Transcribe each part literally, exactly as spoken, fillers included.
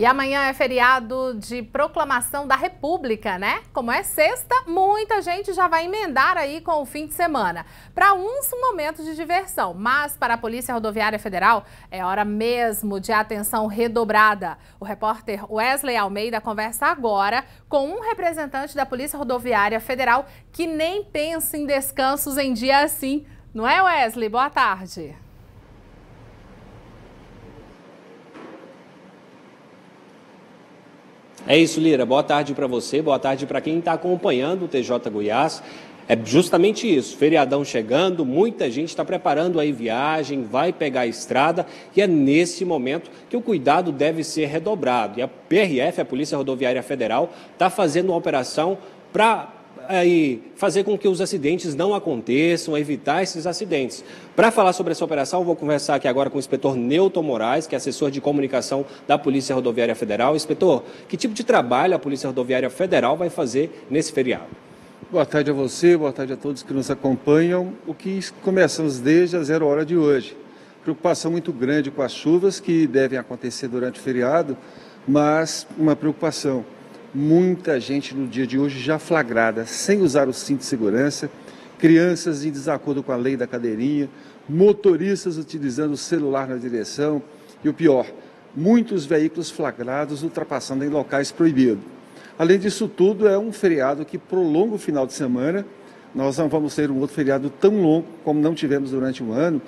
E amanhã é feriado de proclamação da República, né? Como é sexta, muita gente já vai emendar aí com o fim de semana. Para uns, um momento de diversão, mas para a Polícia Rodoviária Federal é hora mesmo de atenção redobrada. O repórter Wesley Almeida conversa agora com um representante da Polícia Rodoviária Federal que nem pensa em descansos em dia assim. Não é, Wesley? Boa tarde. É isso, Lira. Boa tarde para você, boa tarde para quem está acompanhando o T J Goiás. É justamente isso, feriadão chegando, muita gente está preparando aí viagem, vai pegar a estrada e é nesse momento que o cuidado deve ser redobrado. E a P R F, a Polícia Rodoviária Federal, está fazendo uma operação para aí fazer com que os acidentes não aconteçam, evitar esses acidentes. Para falar sobre essa operação, eu vou conversar aqui agora com o inspetor Newton Moraes, que é assessor de comunicação da Polícia Rodoviária Federal. Inspetor, que tipo de trabalho a Polícia Rodoviária Federal vai fazer nesse feriado? Boa tarde a você, boa tarde a todos que nos acompanham. O que começamos desde a zero hora de hoje. Preocupação muito grande com as chuvas que devem acontecer durante o feriado, mas uma preocupação. Muita gente no dia de hoje já flagrada, sem usar o cinto de segurança, crianças em desacordo com a lei da cadeirinha, motoristas utilizando o celular na direção e o pior, muitos veículos flagrados ultrapassando em locais proibidos. Além disso tudo, é um feriado que prolonga o final de semana, nós não vamos ter um outro feriado tão longo como não tivemos durante um ano,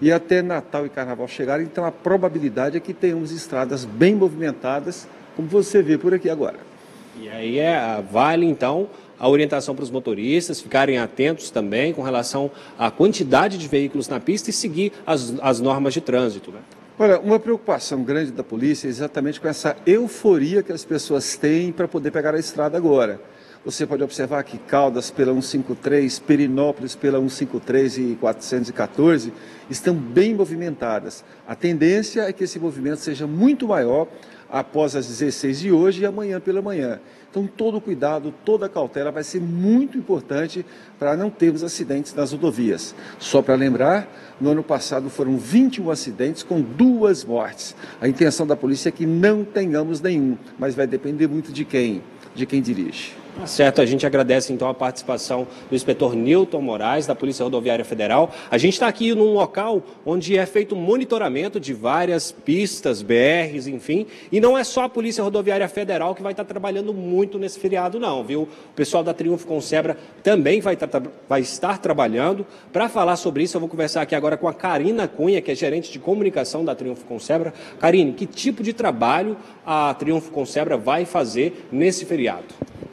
e até Natal e Carnaval chegarem, então a probabilidade é que tenhamos estradas bem movimentadas, como você vê por aqui agora. E aí é, vale, então, a orientação para os motoristas ficarem atentos também com relação à quantidade de veículos na pista e seguir as, as normas de trânsito, né? Olha, uma preocupação grande da polícia é exatamente com essa euforia que as pessoas têm para poder pegar a estrada agora. Você pode observar que Caldas pela cento e cinquenta e três, Perinópolis pela cento e cinquenta e três e quatrocentos e quatorze estão bem movimentadas. A tendência é que esse movimento seja muito maior após as dezesseis de hoje e amanhã pela manhã. Então, todo cuidado, toda cautela vai ser muito importante para não termos acidentes nas rodovias. Só para lembrar, no ano passado foram vinte e um acidentes com duas mortes. A intenção da polícia é que não tenhamos nenhum, mas vai depender muito de quem, de quem dirige. Tá certo, a gente agradece então a participação do inspetor Newton Moraes, da Polícia Rodoviária Federal. A gente está aqui num local onde é feito monitoramento de várias pistas, B Rs, enfim. E não é só a Polícia Rodoviária Federal que vai estar tá trabalhando muito nesse feriado não, viu? O pessoal da Triunfo Concebra também vai, tá, vai estar trabalhando. Para falar sobre isso, eu vou conversar aqui agora com a Karina Cunha, que é gerente de comunicação da Triunfo Concebra. Karine, que tipo de trabalho a Triunfo Concebra vai fazer nesse feriado?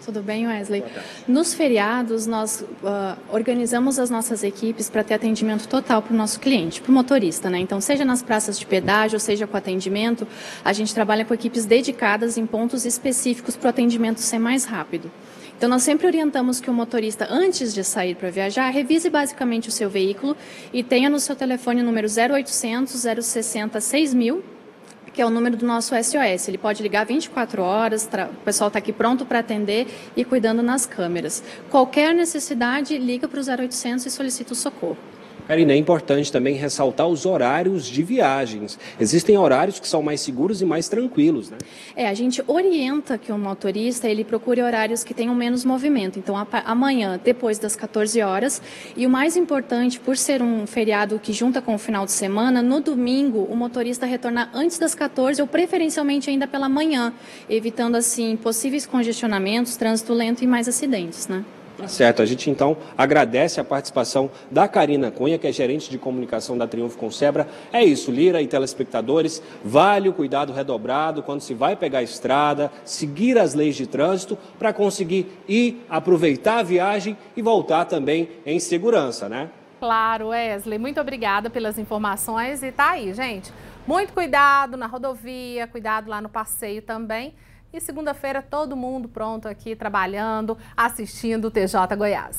Tudo bem, Wesley? Nos feriados, nós uh, organizamos as nossas equipes para ter atendimento total para o nosso cliente, para o motorista, né? Então, seja nas praças de pedágio, seja com atendimento, a gente trabalha com equipes dedicadas em pontos específicos para o atendimento ser mais rápido. Então, nós sempre orientamos que o motorista, antes de sair para viajar, revise basicamente o seu veículo e tenha no seu telefone o número zero oitocentos, zero sessenta, seis mil, que é o número do nosso S O S. Ele pode ligar vinte e quatro horas, o pessoal está aqui pronto para atender e cuidando nas câmeras. Qualquer necessidade, liga para o zero oitocentos e solicita o socorro. Karina, é importante também ressaltar os horários de viagens. Existem horários que são mais seguros e mais tranquilos, né? É, a gente orienta que o motorista, ele procure horários que tenham menos movimento. Então, a, amanhã, depois das quatorze horas. E o mais importante, por ser um feriado que junta com o final de semana, no domingo, o motorista retornar antes das quatorze ou preferencialmente ainda pela manhã, evitando, assim, possíveis congestionamentos, trânsito lento e mais acidentes, né? Tá certo, a gente então agradece a participação da Karina Cunha, que é gerente de comunicação da Triunfo Concebra. É isso, Lira e telespectadores, vale o cuidado redobrado quando se vai pegar a estrada, seguir as leis de trânsito para conseguir ir, aproveitar a viagem e voltar também em segurança, né? Claro, Wesley, muito obrigada pelas informações e tá aí, gente. Muito cuidado na rodovia, cuidado lá no passeio também. E segunda-feira todo mundo pronto aqui, trabalhando, assistindo o T J Goiás.